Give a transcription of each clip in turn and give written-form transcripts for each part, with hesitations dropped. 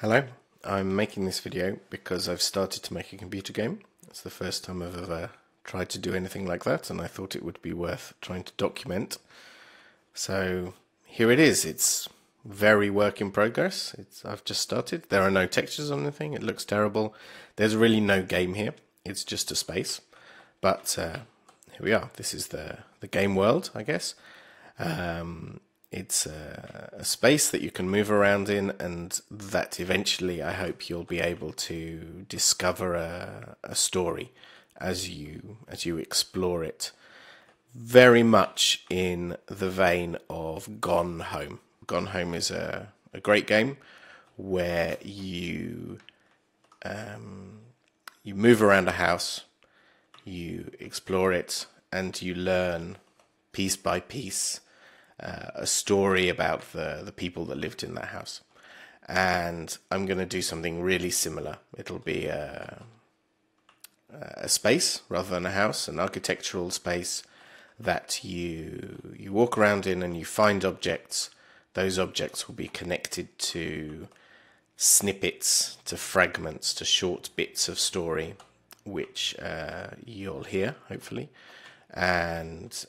Hello, I'm making this video because I've started to make a computer game. It's the first time I've ever tried to do anything like that, and I thought it would be worth trying to document. So here it is. It's very work in progress. I've just started. There are no textures on anything. It looks terrible. There's really no game here. It's just a space. But here we are. This is the game world, I guess. It's a space that you can move around in, and that eventually I hope you'll be able to discover a story as you explore it, very much in the vein of Gone Home. Gone Home is a great game where you you move around a house, you explore it, and you learn piece by piece a story about the people that lived in that house. And I'm going to do something really similar. It'll be a space rather than a house, an architectural space that you walk around in, and you find objects. Those objects will be connected to snippets, to fragments, to short bits of story, which you'll hear, hopefully, and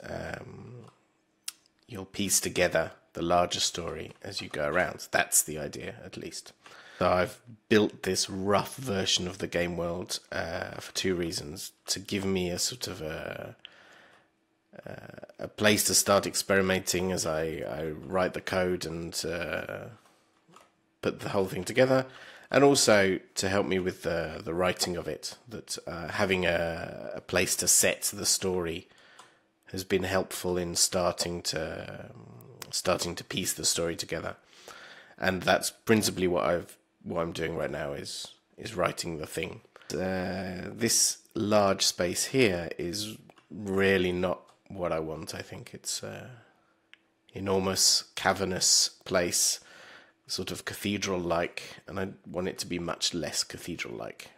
you'll piece together the larger story as you go around. That's the idea, at least. So I've built this rough version of the game world for two reasons: to give me a sort of a place to start experimenting as I write the code and put the whole thing together, and also to help me with the writing of it. That having a place to set the story has been helpful in starting to piece the story together, and that's principally what I'm doing right now is writing the thing. This large space here is really not what I want. I think it's an enormous, cavernous place, sort of cathedral-like, and I want it to be much less cathedral-like.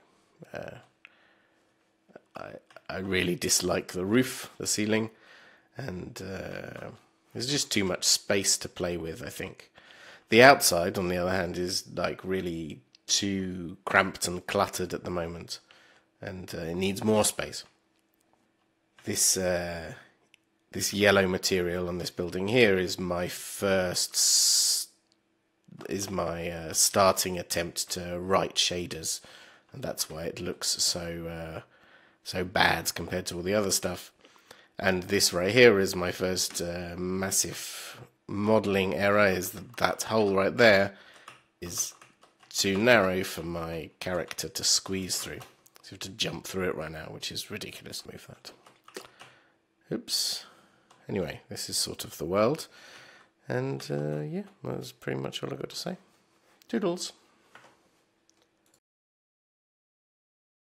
I really dislike the roof, the ceiling, and there's just too much space to play with, I think. The outside, on the other hand, is like really too cramped and cluttered at the moment, and it needs more space. This yellow material on this building here is my starting attempt to write shaders, and that's why it looks so bad compared to all the other stuff. And this right here is my first massive modeling error, is that hole right there is too narrow for my character to squeeze through. So you have to jump through it right now, which is ridiculous. Move that. Oops. Anyway, this is sort of the world. And yeah, that's pretty much all I've got to say. Toodles.